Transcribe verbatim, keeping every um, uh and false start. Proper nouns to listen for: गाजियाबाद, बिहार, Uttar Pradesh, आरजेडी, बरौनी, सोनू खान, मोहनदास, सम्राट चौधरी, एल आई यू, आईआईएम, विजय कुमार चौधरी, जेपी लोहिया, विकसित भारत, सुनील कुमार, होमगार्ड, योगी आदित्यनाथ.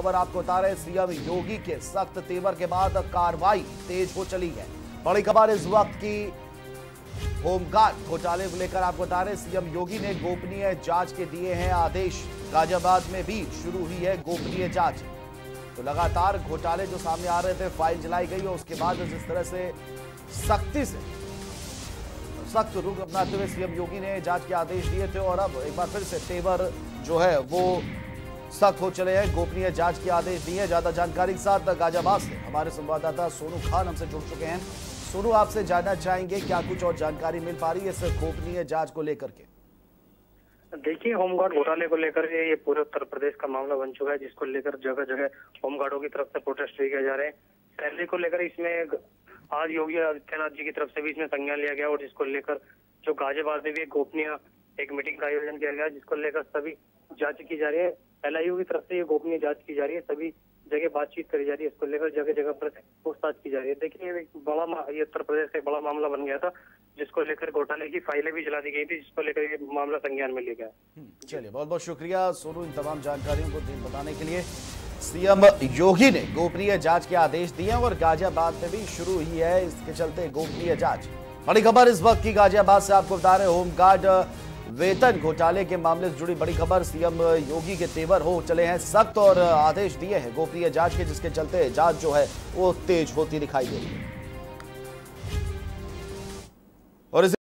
खबर आपको बता रहे सीएम योगी के सख्त तेवर के बाद कार्रवाई तेज हो चली है। बड़ी खबर इस वक्त की, होमगार्ड घोटाले को लेकर आपको बता रहे सीएम योगी ने गोपनीय जांच के दिए हैं आदेश। गाजियाबाद में भी शुरू हुई है गोपनीय जांच। तो लगातार घोटाले जो सामने आ रहे थे, फाइल जलाई गई और उसके बाद जिस तरह से सख्ती से सख्त रुख अपनाते हुए सीएम योगी ने जांच के आदेश दिए थे और अब एक बार फिर से तेवर जो है वो सख्त हो चले हैं, गोपनीय जांच के आदेश दिए हैं। ज्यादा जानकारी के साथ गाजियाबाद से हमारे संवाददाता सोनू खान हमसे जुड़ चुके हैं। सोनू, आपसे जानना चाहेंगे क्या कुछ और जानकारी मिल पा रही है इस गोपनीय जांच को लेकर के? देखिए, होमगार्ड घोटाले को लेकर ये पूरे उत्तर प्रदेश का मामला बन चुका है, जिसको लेकर जगह जगह होमगार्डों की तरफ से प्रोटेस्ट भी किए जा रहे हैं। सैलरी को लेकर इसमें आज योगी आदित्यनाथ जी की तरफ से भी इसमें संज्ञान लिया गया और जिसको लेकर जो गाजियाबाद में भी एक गोपनीय एक मीटिंग का आयोजन किया गया, जिसको लेकर सभी जांच की जा रही है। एल आई यू की तरफ से ये गोपनीय जांच की जा रही है, सभी जगह बातचीत करी जा रही है, इसको लेकर जगह जगह पर पूछताछ की जा रही है। देखिए, एक बड़ा ये उत्तर प्रदेश का बड़ा मामला बन गया था, जिसको लेकर घोटाले की फाइलें भी जला दी गई थी, जिसको लेकर ये मामला संज्ञान में लिया गया। चलिए, बहुत बहुत शुक्रिया सोनू इन तमाम जानकारियों को बताने के लिए। सीएम योगी ने गोपनीय जांच के आदेश दिए और गाजियाबाद में भी शुरू हुई है इसके चलते गोपनीय जांच। बड़ी खबर इस वक्त की गाजियाबाद से आपको बता रहे होमगार्ड वेतन घोटाले के मामले से जुड़ी बड़ी खबर। सीएम योगी के तेवर हो चले हैं सख्त और आदेश दिए हैं गोपनीय जांच के, जिसके चलते जांच जो है वो तेज होती दिखाई दे रही है। और